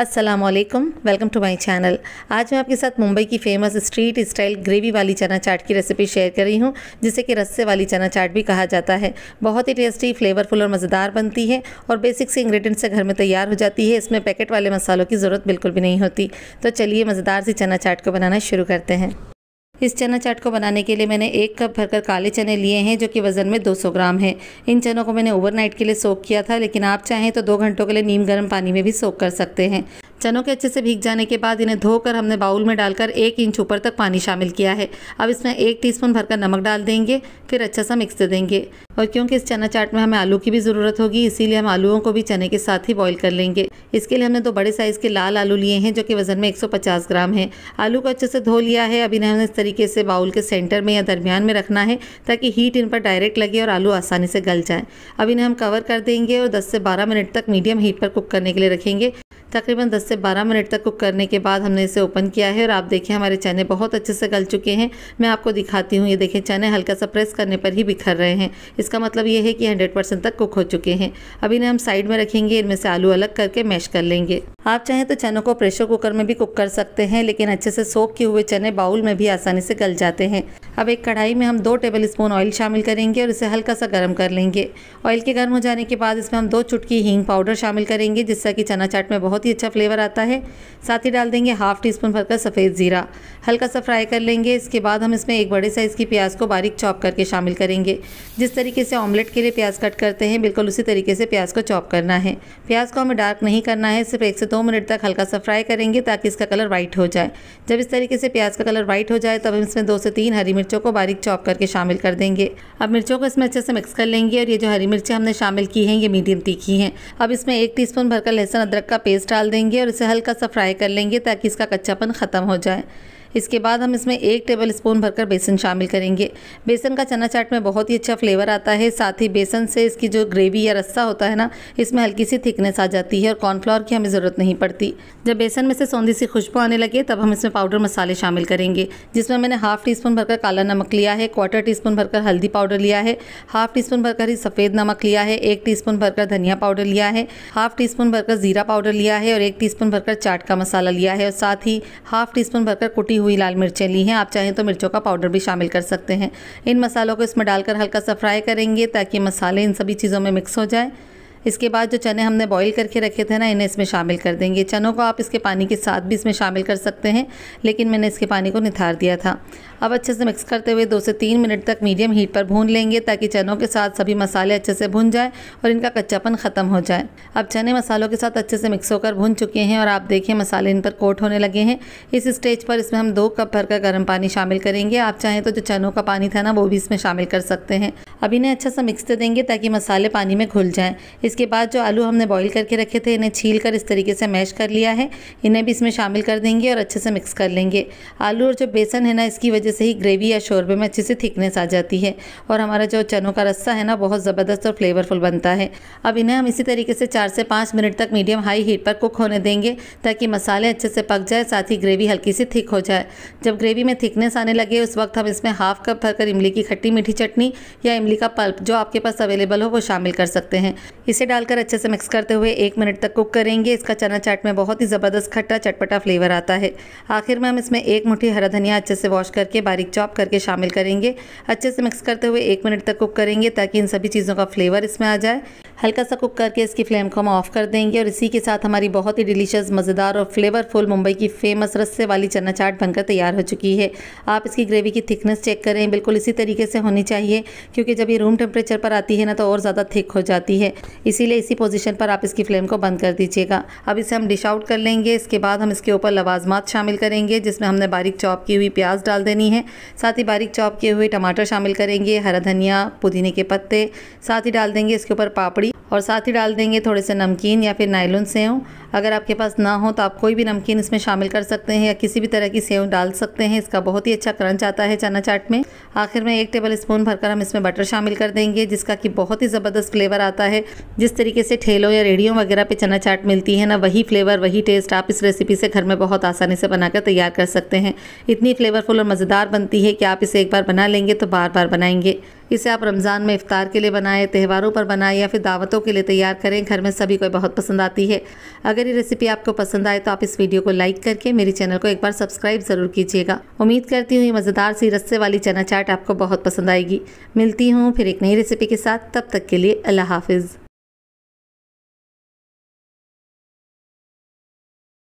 अस्सलामुअलैकुम, welcome to my channel. आज मैं आपके साथ मुंबई की फेमस स्ट्रीट स्टाइल ग्रेवी वाली चना चाट की रेसिपी शेयर कर रही हूँ, जिसे कि रस्से वाली चना चाट भी कहा जाता है। बहुत ही टेस्टी, फ्लेवरफुल और मज़ेदार बनती है और बेसिक से इंग्रेडिएंट से घर में तैयार हो जाती है। इसमें पैकेट वाले मसालों की ज़रूरत बिल्कुल भी नहीं होती। तो चलिए मज़ेदार सी चना चाट को बनाना शुरू करते हैं। इस चना चाट को बनाने के लिए मैंने 1 कप भरकर काले चने लिए हैं, जो कि वज़न में 200 ग्राम है। इन चनों को मैंने ओवरनाइट के लिए सोक किया था, लेकिन आप चाहें तो 2 घंटों के लिए नीम गर्म पानी में भी सोक कर सकते हैं। चनों के अच्छे से भीग जाने के बाद इन्हें धोकर हमने बाउल में डालकर 1 इंच ऊपर तक पानी शामिल किया है। अब इसमें 1 टीस्पून भरकर नमक डाल देंगे, फिर अच्छा सा मिक्स कर देंगे। और क्योंकि इस चना चाट में हमें आलू की भी ज़रूरत होगी, इसीलिए हम आलूओं को भी चने के साथ ही बॉईल कर लेंगे। इसके लिए हमने 2 बड़े साइज़ के लाल आलू लिए हैं, जो कि वज़न में 150 ग्राम है। आलू को अच्छे से धो लिया है। अब इन्हें हमने इस तरीके से बाउल के सेंटर में या दरमियान में रखना है, ताकि हीट इन पर डायरेक्ट लगे और आलू आसानी से गल जाए। अब इन्हें हम कवर कर देंगे और 10 से 12 मिनट तक मीडियम हीट पर कुक करने के लिए रखेंगे। तकरीबन 10 से 12 मिनट तक कुक करने के बाद हमने इसे ओपन किया है और आप देखें हमारे चने बहुत अच्छे से गल चुके हैं। मैं आपको दिखाती हूँ, ये देखें चने हल्का सा प्रेस करने पर ही बिखर रहे हैं। इसका मतलब ये है कि 100% तक कुक हो चुके हैं। अब इन्हें हम साइड में रखेंगे। इनमें से आलू अलग करके मैश कर लेंगे। आप चाहें तो चनों को प्रेशर कुकर में भी कुक कर सकते हैं, लेकिन अच्छे से सोक किए हुए चने बाउल में भी आसानी से गल जाते हैं। अब एक कढ़ाई में हम 2 टेबल स्पून ऑयल शामिल करेंगे और इसे हल्का सा गर्म कर लेंगे। ऑयल के गर्म हो जाने के बाद इसमें हम 2 चुटकी हींग पाउडर शामिल करेंगे, जिससे कि चना चाट में बहुत ही अच्छा फ्लेवर आता है। साथ ही डाल देंगे 1/2 टीस्पून भरकर सफ़ेद ज़ीरा। हल्का सा फ्राई कर लेंगे। इसके बाद हम इसमें 1 बड़े साइज़ की प्याज को बारीक चॉप करके शामिल करेंगे। जिस तरीके से ऑमलेट के लिए प्याज कट करते हैं, बिल्कुल उसी तरीके से प्याज को चॉप करना है। प्याज को हमें डार्क नहीं करना है, सिर्फ 1 से 2 मिनट तक हल्का सा फ्राई करेंगे, ताकि इसका कलर वाइट हो जाए। जब इस तरीके से प्याज का कलर वाइट हो जाए, तब हम इसमें 2 से 3 हरी मिर्चों को बारीक चॉप करके शामिल कर देंगे। अब मिर्चों को इसमें अच्छे से मिक्स कर लेंगे। और ये जो हरी मिर्चें हमने शामिल की हैं, ये मीडियम तीखी हैं। अब इसमें 1 टीस्पून भरकर लहसुन अदरक का पेस्ट डाल देंगे और इसे हल्का सा फ्राई कर लेंगे, ताकि इसका कच्चापन ख़त्म हो जाए। इसके बाद हम इसमें 1 टेबल स्पून भरकर बेसन शामिल करेंगे। बेसन का चना चाट में बहुत ही अच्छा फ्लेवर आता है। साथ ही बेसन से इसकी जो ग्रेवी या रस्सा होता है ना, इसमें हल्की सी थिकनेस आ जाती है और कॉर्नफ्लोर की हमें ज़रूरत नहीं पड़ती। जब बेसन में से सौंधी सी खुशबू आने लगे, तब हम इसमें पाउडर मसाले शामिल करेंगे, जिसमें मैंने 1/2 टीस्पून भरकर काला नमक लिया है, 1/4 टीस्पून भरकर हल्दी पाउडर लिया है, 1/2 टीस्पून भरकर ही सफ़ेद नमक लिया है, 1 टीस्पून भरकर धनिया पाउडर लिया है, 1/2 टीस्पून भरकर ज़ीरा पाउडर लिया है और 1 टीस्पून भरकर चाट का मसाला लिया है। और साथ ही 1/2 टीस्पून भरकर कुटी हुई लाल मिर्चें ली हैं। आप चाहें तो मिर्चों का पाउडर भी शामिल कर सकते हैं। इन मसालों को इसमें डालकर हल्का सा फ्राई करेंगे, ताकि मसाले इन सभी चीज़ों में मिक्स हो जाए। इसके बाद जो चने हमने बॉईल करके रखे थे ना, इन्हें इसमें शामिल कर देंगे। चनों को आप इसके पानी के साथ भी इसमें शामिल कर सकते हैं, लेकिन मैंने इसके पानी को निथार दिया था। अब अच्छे से मिक्स करते हुए 2 से 3 मिनट तक मीडियम हीट पर भून लेंगे, ताकि चनों के साथ सभी मसाले अच्छे से भुन जाए और इनका कच्चापन ख़त्म हो जाए। अब चने मसालों के साथ अच्छे से मिक्स होकर भुन चुके हैं और आप देखिए मसाले इन पर कोट होने लगे हैं। इस स्टेज पर इसमें हम 2 कप भरकर गर्म पानी शामिल करेंगे। आप चाहें तो जो चनों का पानी था ना, वो भी इसमें शामिल कर सकते हैं। अब इन्हें अच्छा सा मिक्स कर देंगे, ताकि मसाले पानी में घुल जाएँ। इसके बाद जो आलू हमने बॉईल करके रखे थे, इन्हें छील कर इस तरीके से मैश कर लिया है। इन्हें भी इसमें शामिल कर देंगे और अच्छे से मिक्स कर लेंगे। आलू और जो बेसन है ना, इसकी वजह से ही ग्रेवी या शोरबे में अच्छी सी थिकनेस आ जाती है और हमारा जो चनों का रस्सा है ना, बहुत ज़बरदस्त और फ्लेवरफुल बनता है। अब इन्हें हम इसी तरीके से 4 से 5 मिनट तक मीडियम हाई हीट पर कुक होने देंगे, ताकि मसाले अच्छे से पक जाए, साथ ही ग्रेवी हल्की सी थिक हो जाए। जब ग्रेवी में थिकनेस आने लगे, उस वक्त हम इसमें 1/2 कप भरकर इमली की खट्टी मीठी चटनी या इमली का पल्प, जो आपके पास अवेलेबल हो, वो शामिल कर सकते हैं। इसे डालकर अच्छे से मिक्स करते हुए 1 मिनट तक कुक करेंगे। इसका चना चाट में बहुत ही ज़बरदस्त खट्टा चटपटा फ्लेवर आता है। आखिर में हम इसमें 1 मुट्ठी हरा धनिया अच्छे से वॉश करके बारीक चॉप करके शामिल करेंगे। अच्छे से मिक्स करते हुए 1 मिनट तक कुक करेंगे, ताकि इन सभी चीज़ों का फ्लेवर इसमें आ जाए। हल्का सा कुक करके इसकी फ्लेम को हम ऑफ कर देंगे और इसी के साथ हमारी बहुत ही डिलीशियस, मज़ेदार और फ्लेवरफुल मुंबई की फेमस रस्से वाली चना चाट बनकर तैयार हो चुकी है। आप इसकी ग्रेवी की थिकनेस चेक करें, बिल्कुल इसी तरीके से होनी चाहिए, क्योंकि जब ये रूम टेम्परेचर पर आती है ना, तो और ज़्यादा थिक हो जाती है। इसीलिए इसी पोजीशन पर आप इसकी फ्लेम को बंद कर दीजिएगा। अब इसे हम डिश आउट कर लेंगे। इसके बाद हम इसके ऊपर लवाजमात शामिल करेंगे, जिसमें हमने बारीक चॉप की हुई प्याज डाल देनी है। साथ ही बारीक चॉप किए हुए टमाटर शामिल करेंगे, हरा धनिया, पुदीने के पत्ते, साथ ही डाल देंगे इसके ऊपर पापड़ी और साथ ही डाल देंगे थोड़े से नमकीन या फिर नायलॉन सेव। अगर आपके पास ना हो तो आप कोई भी नमकीन इसमें शामिल कर सकते हैं या किसी भी तरह की सेव डाल सकते हैं। इसका बहुत ही अच्छा क्रंच आता है चना चाट में। आखिर में 1 टेबल स्पून भरकर हम इसमें बटर शामिल कर देंगे, जिसका कि बहुत ही ज़बरदस्त फ्लेवर आता है। जिस तरीके से ठेलों या रेडियो वगैरह पे चना चाट मिलती है ना, वही फ्लेवर, वही टेस्ट आप इस रेसिपी से घर में बहुत आसानी से बनाकर तैयार कर सकते हैं। इतनी फ्लेवरफुल और मज़ेदार बनती है कि आप इसे एक बार बना लेंगे तो बार बार बनाएंगे। इसे आप रमज़ान में इफ्तार के लिए बनाएं, त्योहारों पर बनाएं या फिर दावतों के लिए तैयार करें। घर में सभी को बहुत पसंद आती है। अगर अगर ये रेसिपी आपको पसंद आए तो आप इस वीडियो को लाइक करके मेरे चैनल को एक बार सब्सक्राइब ज़रूर कीजिएगा। उम्मीद करती हूँ ये मज़ेदार सी रस्से वाली चना चाट आपको बहुत पसंद आएगी। मिलती हूँ फिर एक नई रेसिपी के साथ, तब तक के लिए अल्लाह हाफिज़।